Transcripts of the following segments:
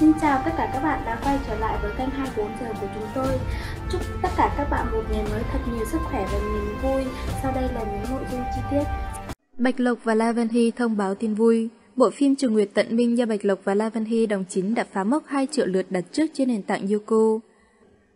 Xin chào tất cả các bạn đã quay trở lại với kênh 24 giờ của chúng tôi. Chúc tất cả các bạn một ngày mới thật nhiều sức khỏe và niềm vui. Sau đây là những nội dung chi tiết. Bạch Lộc và La Vân Hi thông báo tin vui. Bộ phim Trường Nguyệt Tận Minh do Bạch Lộc và La Vân Hi đồng chính đã phá mốc 2 triệu lượt đặt trước trên nền tảng Youku.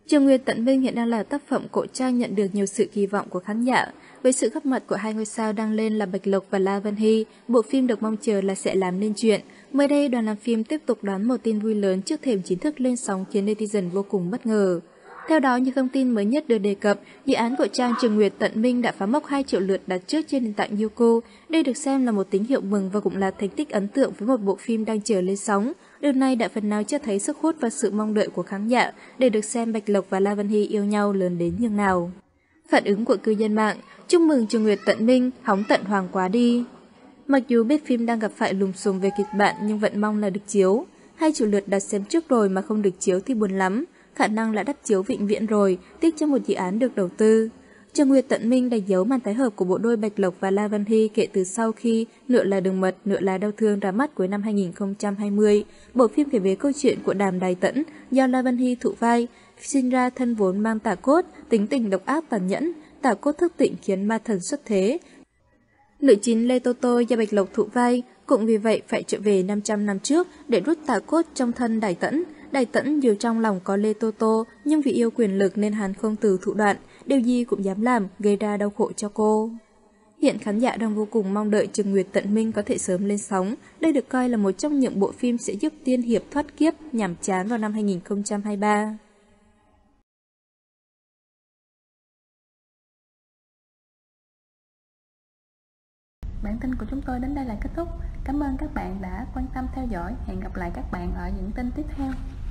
Trường Nguyệt Tận Minh hiện đang là tác phẩm cổ trang nhận được nhiều sự kỳ vọng của khán giả. Với sự góp mặt của hai ngôi sao đang lên là Bạch Lộc và La Vân Hi, bộ phim được mong chờ là sẽ làm nên chuyện. Mới đây, đoàn làm phim tiếp tục đón một tin vui lớn trước thềm chính thức lên sóng khiến netizen vô cùng bất ngờ. Theo đó, như thông tin mới nhất được đề cập, dự án của trang Trường Nguyệt Tận Minh đã phá mốc 2 triệu lượt đặt trước trên nền tảng Youku. Đây được xem là một tín hiệu mừng và cũng là thành tích ấn tượng với một bộ phim đang chờ lên sóng. Điều này đã phần nào cho thấy sức hút và sự mong đợi của khán giả để được xem Bạch Lộc và La Vân Hi yêu nhau lớn đến nhường nào. Phản ứng của cư dân mạng: chúc mừng Trường Nguyệt Tận Minh, hóng tận hoàng quá đi. Mặc dù biết phim đang gặp phải lùm xùm về kịch bản nhưng vẫn mong là được chiếu. 2 triệu lượt đặt xem trước rồi mà không được chiếu thì buồn lắm. Khả năng là đắp chiếu vĩnh viễn rồi, tiếc cho một dự án được đầu tư. Trường Nguyệt Tận Minh đánh dấu màn tái hợp của bộ đôi Bạch Lộc và La Vân Hi kể từ sau khi Nửa là Đường Mật, Nửa là Đau Thương ra mắt cuối năm 2020. Bộ phim kể về câu chuyện của Đàm Đài Tẫn do La Vân Hi thụ vai, sinh ra thân vốn mang tà cốt, tính tình độc ác tàn nhẫn, tà cốt thức tỉnh khiến ma thần xuất thế. Nữ chính Lê Tô Tô do Bạch Lộc thụ vai, cũng vì vậy phải trở về 500 năm trước để rút tà cốt trong thân Đài Tẫn. Đài Tẫn dù trong lòng có Lê Tô Tô, nhưng vì yêu quyền lực nên hắn không từ thủ đoạn, điều gì cũng dám làm, gây ra đau khổ cho cô. Hiện khán giả đang vô cùng mong đợi Trường Nguyệt Tận Minh có thể sớm lên sóng. Đây được coi là một trong những bộ phim sẽ giúp tiên hiệp thoát kiếp, nhảm chán vào năm 2023. Bản tin của chúng tôi đến đây là kết thúc. Cảm ơn các bạn đã quan tâm theo dõi. Hẹn gặp lại các bạn ở những tin tiếp theo.